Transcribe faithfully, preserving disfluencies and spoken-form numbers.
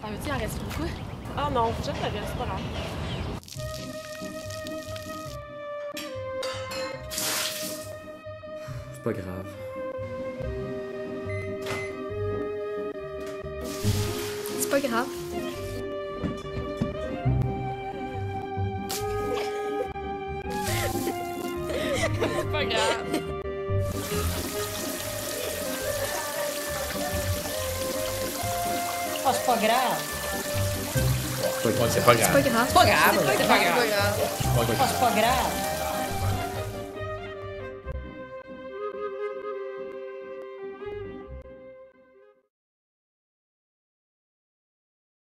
T'en veux-tu, il en reste beaucoup? Ah non, je te laisse, pas long. C'est pas grave. C'est pas grave. C'est pas grave. Oh, c'est pas grave. C'est pas grave. C'est pas grave. C'est pas grave. C'est pas grave. C'est pas grave.